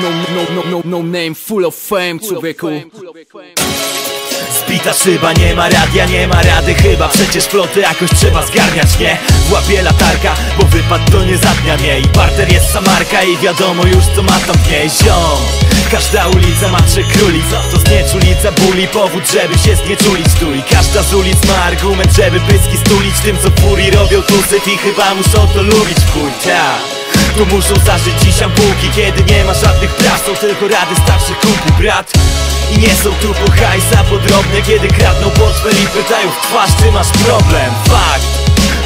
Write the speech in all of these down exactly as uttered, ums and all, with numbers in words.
No, no, no, no, no name, full of fame, człowieku. Zbita szyba, nie ma radia, nie ma rady chyba. Przecież floty jakoś trzeba zgarniać, nie? Łapie latarka, bo wypad to nie zadnia mnie. I barter jest samarka i wiadomo już co ma tam w niej. Ziom, każda ulica ma trzy króli. To znieczulica bóli, powód żeby się znieczulić tu. I każda z ulic ma argument, żeby pyski stulić tym co furii robią tu syf. I chyba muszą to lubić w chuj, ta. Tu muszą zażyć dziś ampułki, kiedy nie ma żadnych praw. Są tylko rady starszych kumpli, brat. I nie są tu po hajsa podrobne, kiedy kradną portfel i pytają w twarz, czy masz problem. Fakt,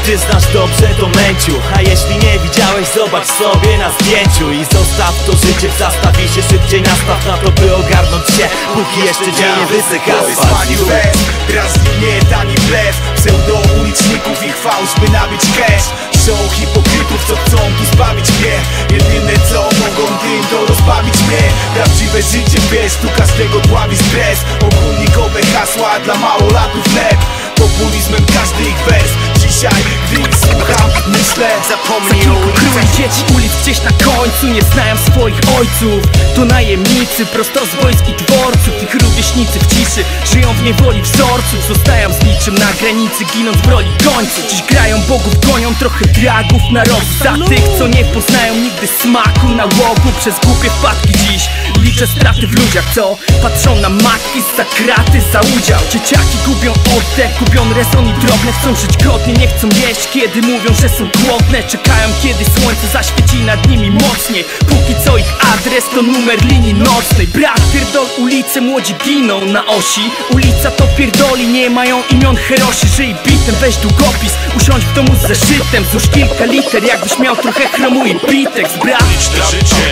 ty znasz dobrze to męciu. A jeśli nie widziałeś, zobacz sobie na zdjęciu. I zostaw to życie, zastawi się szybciej. Nastaw na to, by ogarnąć się, póki jeszcze dzień nie wysyka. To jest manifest, teraz nie tani blef. Pseudo uliczników i fałsz, by nabić cash. Są hipokrytów, co chcą tu zbawić mnie. Jedyne co mogą tym to rozbawić mnie. Prawdziwe życie wiesz, tu każdego dławi stres. Ogólnikowe hasła dla małolatów lep. Populizmem każdy ich wers. Dzisiaj, gdy ich słucham, myślę. Zapomnij o ulicach. Kryłem dzieci ulic gdzieś na końcu. Nie znają swoich ojców. To najemnicy, prosto z wojski dworców. Ich rówieśnicy w ciszy żyją w niewoli wzorców. Zostają z niczym na granicy, ginąc w roli końców. Dziś grają bogów, gonią trochę dragów na roz. Za tych, co nie poznają nigdy smaku nałogu. Przez głupie wpadki dziś liczę straty w ludziach, co patrzą na matki za kraty, za udział. Dzieciaki gubią oddech, gubią rezon i drobne. Chcą żyć godnie, nie chcą jeść, kiedy mówią, że są głodne. Czekają, kiedy słońce zaświeci nad nimi mocniej. Póki co ich adres to numer linii nocnej. Brat, pierdol ulice, młodzi giną na osi. Ulica to pierdoli, nie mają imion herosi. Żyj bitem, weź długopis, usiądź w domu z zeszytem. Złóż kilka liter, jakbyś miał trochę chromu i bitex, brat. Liczne życie,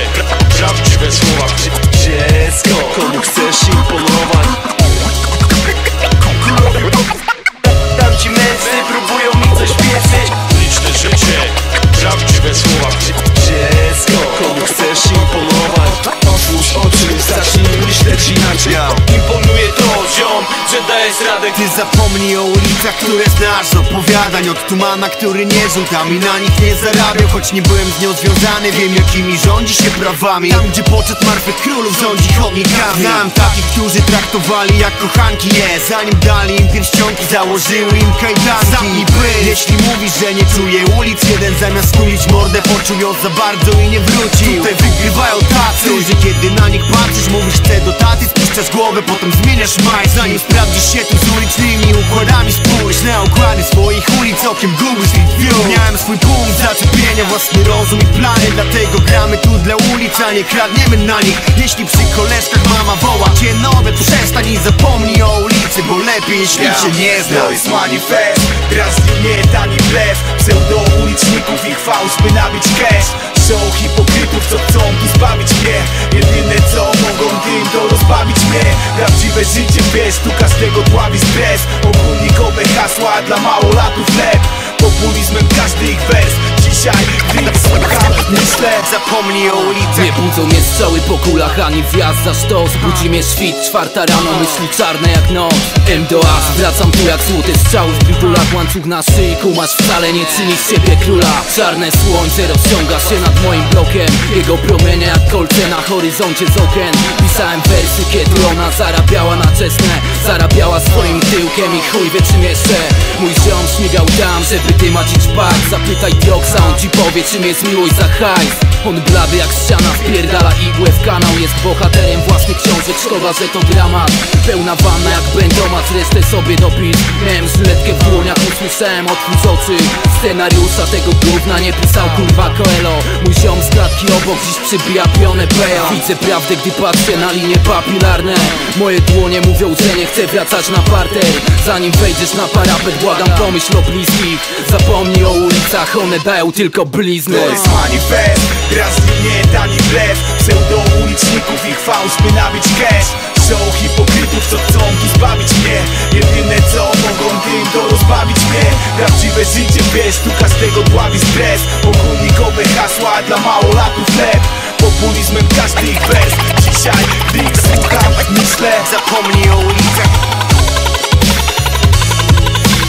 prawdziwe słowa. Dziecko, komu chcesz imponować? Tam ci męcy próbują mi coś wierzyć. Liczne życie, prawdziwe słowa. Dziecko, komu chcesz imponować? Otwórz oczy, zacznij myśleć inaczej. Imponuje to, ziom, że dajesz radę. Ty zapomnij o ulicach, które znasz z opowiadań. Od tumana, który nie żył tam i na nich nie zarabiał. Choć nie byłem z nią związany, wiem jakimi rządzi się prawami. Tam gdzie poczet martwych królów rządzi chodnikami. Znam takich, którzy traktowali jak kochanki je. Zanim dali im pierścionki, założyły im kajdanki. Zamknij pyt, jeśli mówisz, że nie czuje ulic. Jeden zamiast tulić mordę poczuł ją za bardzo i nie wrócił. Tutaj wygrywają tacy, kiedy na nich patrzysz, mówisz chcę do taty. Spuszczasz głowę, potem zmieniasz majt. Zanim sprawdzisz się tu z ulicznymi układami, spójrz na układy swoich ulic okiem Google Street View. Miałem swój punkt zaczepienia, własny rozum i plany. Dlatego gramy tu dla ulic, a nie kradniemy na nich. Jeśli przy koleżkach mama woła cię nowe, przestań i zapomnij o ulicy, bo lepiej jeśli ja się nie zna. To jest manifest, teraz nie tani blef. Pseudo uliczników i fałsz, by nabić cash. Są hipokrytów, co chcą tu zbawić mnie. Jedyne co mogą tym to rozbawić mnie. Prawdziwe życie wiesz, tu każdego dławi stres. Ogólnikowe hasła dla małolatów lep. Populizmem każdy ich wers. Dzisiaj, gdy ich słucham, myślę. Zapomnij o ulicach. Nie budzą mnie strzały po kulach, ani wjazd za sztos. Budzi mnie świt, czwarta rano, myśli czarne jak noc. M do A, wracam tu jak złoty strzał w bidulach, łańcuch na szyjku masz. Wcale nie czyni z siebie króla. Czarne słońce rozciąga się nad moim blokiem. Jego promienie jak kolce na horyzoncie z okien. Pisałem wersy, kiedy ona zarabiała na czesne. Zarabiała swoim tyłkiem i chuj wie czym jeszcze. Mój ziom śmigał tam, żeby dymać i czpać. Zapytaj Dioxa, on ci powie czym jest miłość za hajs. On blady jak ściana, wpierdala igłę w kanał. Jest bohaterem własnych książek, szkoda, że to dramat. Pełna wanna jak będomat, resztę sobie dopisz. Miałem żyletkę w dłoniach, usłyszałem otwórz oczy. Scenariusza tego gówna nie pisał kurwa Coelho. Mój ziom z klatki obok dziś przybija pionę peja. Widzę prawdę, gdy patrzę na linie papilarne. Moje dłonie mówią, że nie chcę wracać na parter. Zanim wejdziesz na parapet, błagam pomyśl o bliskich. Zapomnij o ulicach, one dają tylko blizny. To jest manifest, raz nie tani blef. Pseudo uliczników i fałsz, by nabić cash. Są hipokrytów, co chcą tu zbawić mnie. Jedyne co mogą tym to rozbawić mnie. Prawdziwe życie wiesz, tu każdego dławi stres. Ogólnikowe hasła dla małolatów lep. Populizmem każdy ich wers. Dzisiaj, gdy ich słucham, myślę. Zapomnij o ulicach.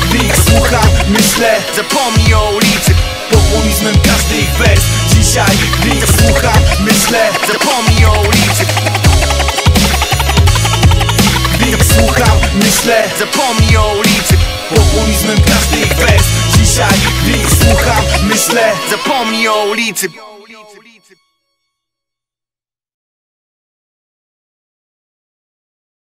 Gdy ich słucham, myślę. Zapomnij o ulicy. Populizmem każdy ich wers. Dzisiaj, gdy ich słucham, myślę. Zapomnij o ulicach. zapomnij o ulicy. Populizmem każdy ich bez. Dzisiaj ich słucham, myślę. Zapomnij o ulicy.